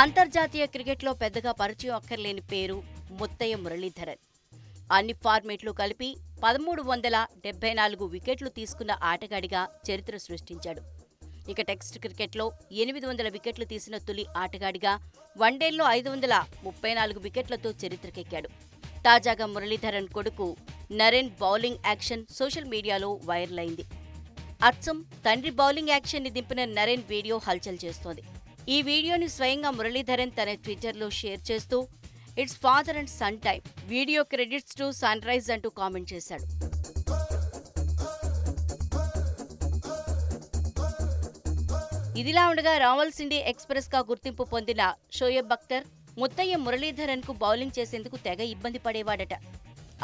అంతర్జాతీయ క్రికెట్లో పెద్దగా పరిచయం అక్కర్లేని పేరు ముత్తయ్య మురళీధరన్. అన్ని ఫార్మేట్లు కలిపి 1374 వికెట్లు తీసుకున్న ఆటగాడిగా చరిత్ర సృష్టించాడు. ఇక టెస్ట్ క్రికెట్లో 800 వికెట్లు తీసిన తొలి ఆటగాడిగా, వన్డేల్లో 534 వికెట్లతో చరిత్రకెక్కాడు. తాజాగా మురళీధరన్ కొడుకు నరేన్ బౌలింగ్ యాక్షన్ సోషల్ మీడియాలో వైరల్ అయింది. అచ్చం తండ్రి బౌలింగ్ యాక్షన్ని దింపిన నరేన్ వీడియో హల్చల్ చేస్తోంది. ఈ వీడియోని స్వయంగా మురళీధరన్ తన ట్విట్టర్లో షేర్ చేస్తూ "it's father and son time, video credits to sun rise" అంటూ కామెంట్ చేశాడు. ఇదిలా ఉండగా రావల్సిండి ఎక్స్ప్రెస్ గా గుర్తింపు పొందిన షోయబ్ అఖ్తర్ ముత్తయ్య మురళీధరన్ కు బౌలింగ్ చేసేందుకు తెగ ఇబ్బంది పడేవాడట.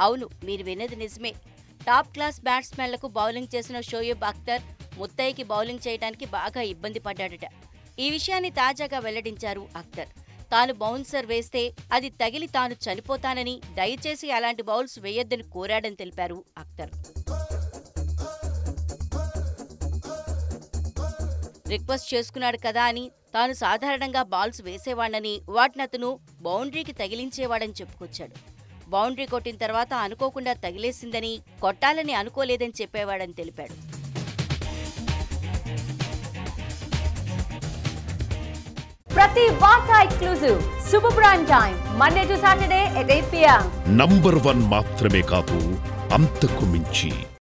అవును, మీరు విన్నది నిజమే. టాప్ క్లాస్ బ్యాట్స్మెన్లకు బౌలింగ్ చేసిన షోయబ్ అఖ్తర్ ముత్తయ్యకి బౌలింగ్ చేయడానికి బాగా ఇబ్బంది పడ్డాడట. ఈ విషయాన్ని తాజాగా వెల్లడించారు అఖ్తర్. తాను బౌన్సర్ వేస్తే అది తగిలి తాను చనిపోతానని, దయచేసి అలాంటి బౌల్స్ వేయొద్దని కోరాడని తెలిపారు అఖ్తర్. రిక్వెస్ట్ చేసుకున్నాడు కదా అని, తాను సాధారణంగా బాల్స్ వేసేవాడని, వాటినతను బౌండరీకి తగిలించేవాడని చెప్పుకొచ్చాడు. బౌండరీ కొట్టిన తర్వాత అనుకోకుండా తగిలేసిందని, కొట్టాలని అనుకోలేదని చెప్పేవాడని తెలిపాడు. ప్రతి వార్త exclusive super prime time Monday to Saturday at 8 PM. #1 మాత్రమే కాదు, అంతకు మించి.